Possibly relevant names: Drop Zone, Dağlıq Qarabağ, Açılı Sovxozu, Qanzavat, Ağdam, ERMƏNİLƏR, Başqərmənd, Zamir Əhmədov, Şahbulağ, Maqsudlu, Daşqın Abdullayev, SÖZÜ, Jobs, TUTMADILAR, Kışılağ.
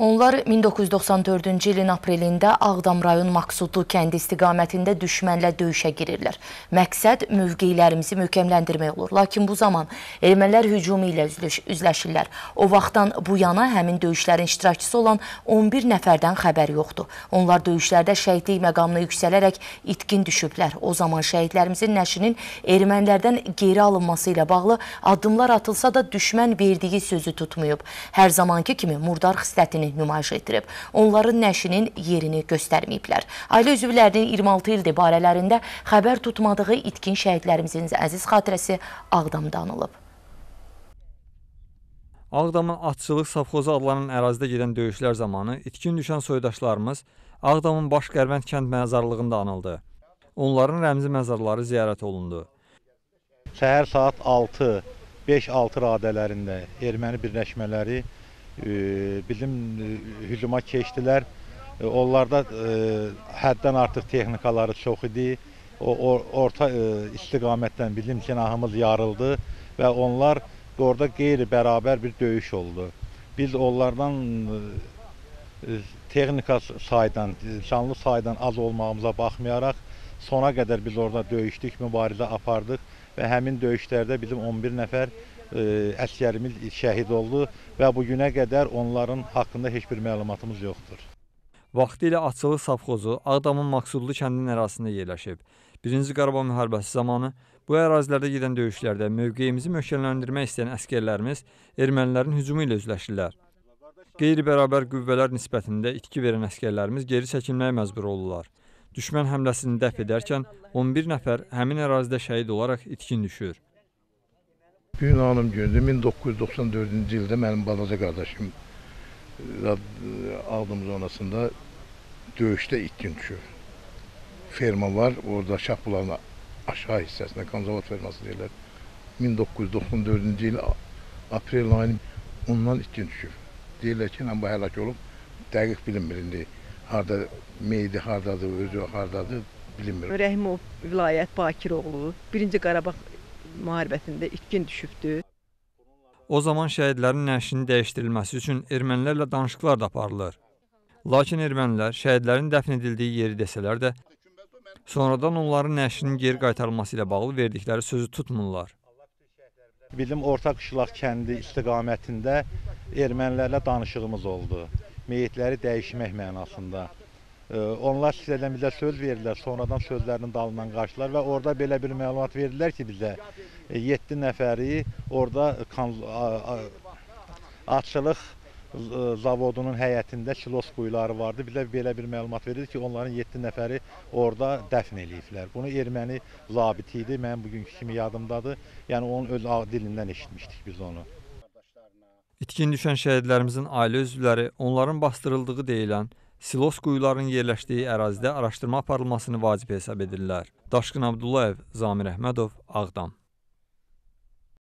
Onlar 1994-cü ilin aprelində Ağdam rayon Maqsudlu kəndi istiqamətində düşmənlə döyüşə girirlər. Məqsəd mövqelərimizi möhkəmləndirmək olur. Lakin bu zaman ermənilər hücumu ilə üzləşirlər. O vaxtdan bu yana həmin döyüşlərin iştirakçısı olan 11 nəfərdən xəbər yoxdur. Onlar döyüşlərdə şəhidlik məqamına yüksələrək itkin düşüblər. O zaman şəhidlərimizin nəşinin ermənilərdən geri alınması ilə bağlı addımlar atılsa da düşmən verdiyi sözü tutmayıb. Hər zamanki kimi murdar xislətini nümayiş etdirib. Onların nəşinin yerini göstərməyiblər. Ailə üzvlərinin 26 ildir barələrində xəbər tutmadığı itkin şəhidlərimizin əziz xatirəsi Ağdamda anılıb. Ağdamın Açılı Sovxozu adlanan ərazidə gedən döyüşlər zamanı itkin düşən soydaşlarımız Ağdamın Başqərmənd kənd məzarlığında anıldı. Onların rəmzi məzarları ziyarət olundu. Səhər saat 5-6 radələrində erməni birləşmələri bizim hücuma keçdilər. Onlarda həddən artıq texnikaları çox idi. Orta istiqamətdən bizim cinahımız yarıldı və onlar orada qeyri-bərabər bir döyüş oldu. Biz onlardan texnika saydan, canlı saydan az olmağımıza baxmayaraq sona qədər biz orada döyüşdük, mübarizə apardıq və həmin döyüşlərdə bizim 11 nəfər əsgərimiz şəhid oldu və bugünə qədər onların haqqında heç bir məlumatımız yoxdur. Vaxtilə Açılı Sovxozu Ağdamın Maqsudlu kəndinin ərazisində yerləşib. 1-ci Qarabağ müharibəsi zamanı bu ərazilərdə gedən döyüşlərdə mövqeyimizi möhkəmləndirmək istəyən əsgərlərimiz ermənilərin hücumu ilə üzləşirlər. Qeyri-bərabər qüvvələr nisbətində itki verən əsgərlərimiz geri çəkilməyə məcbur olurlar. Düşmən həmləsini dəf edərkən 11 nəfər həmin ərazidə şəhid olaraq itkin düşür. Gün hanım gündür, 1994-cü ildə mənim balaca qardaşım Ağdam zonasında döyüşdə itkin düşür. Ferma var, orada Şahbulağın aşağı hissəsində, Qanzavat ferması deyirlər. 1994-cü il aprel ayının ondan itkin düşür. Deyirlər ki, bu həlak olub, dəqiq bilinmir indi. Harada meydi, haradadır, özü haradadır, bilinmir. Rəhimov vilayət Bakiroğlu, 1-ci Qarabağ müharibəsində itkin düşübdü. O zaman şəhidlərin nəşinin dəyişdirilməsi üçün ermənilərlə danışıqlar da aparılır. Lakin ermənilər şəhidlərin dəfn edildiyi yeri desələr də, sonradan onların nəşinin geri qaytarılması ilə bağlı verdikləri sözü tutmurlar. Bizim orta Kışılağ kəndi istiqamətində ermənilərlə danışığımız oldu. Meyitləri dəyişmək mənasında. Onlar sizdən bizə söz verirlər, sonradan sözlərinin dalından qaçdılar və orada belə bir məlumat verdilər ki, bizə 7 nəfəri orada Açılıq zavodunun həyətində silos quyuları vardı. Bizə belə bir məlumat verildi ki, onların 7 nəfəri orada dəfn eləyiblər. Bunu erməni zabiti idi, mənim bugünkü kimi yadımdadır. Yəni onun öz dilindən eşitmişdik biz onu. İtkin düşən şəhidlərimizin ailə üzvləri onların bastırıldığı deyilən silos quyularının yerləşdiyi ərazidə araşdırma aparılmasını vacib hesab edirlər. Daşqın Abdullayev, Zamir Əhmədov, Ağdam.